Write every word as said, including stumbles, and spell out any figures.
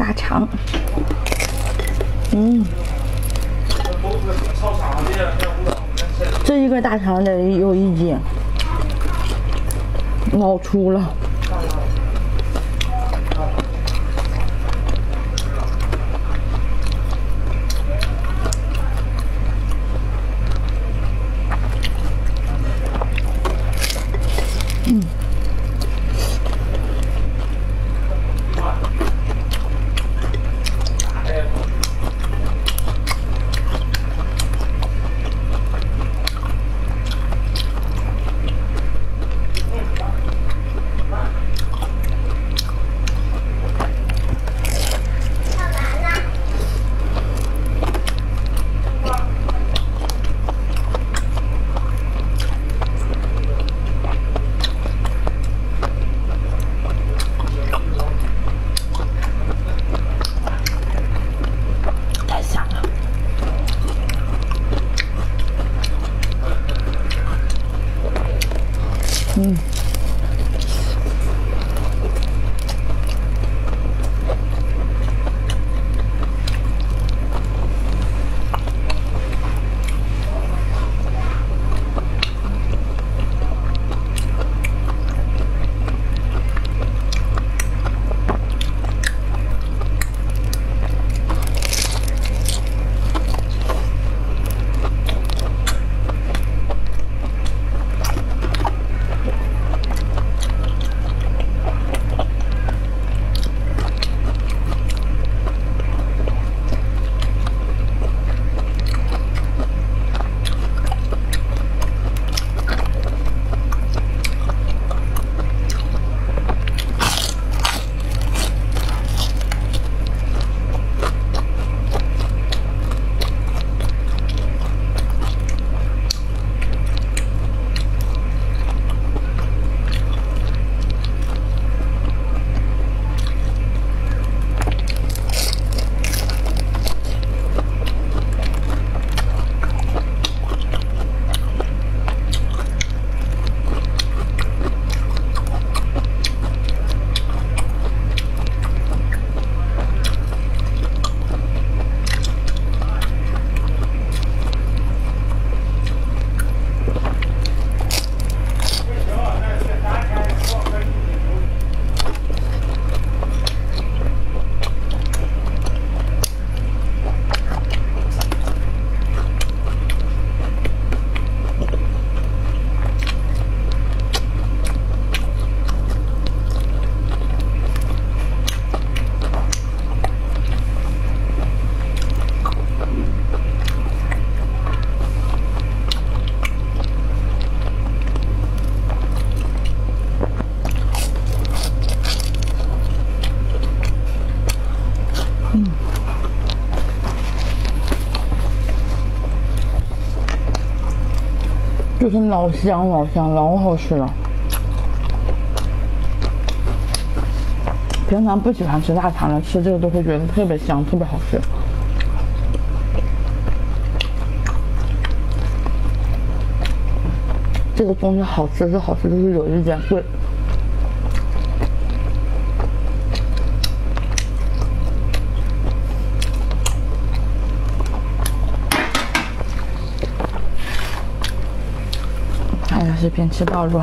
大肠。嗯，这一根大肠得有一斤，老粗了。 嗯，嗯，就是老香老香，老好吃了。平常不喜欢吃大肠的，吃这个都会觉得特别香，特别好吃。这个东西好吃是好吃，就是有一点贵。 视频吃暴露。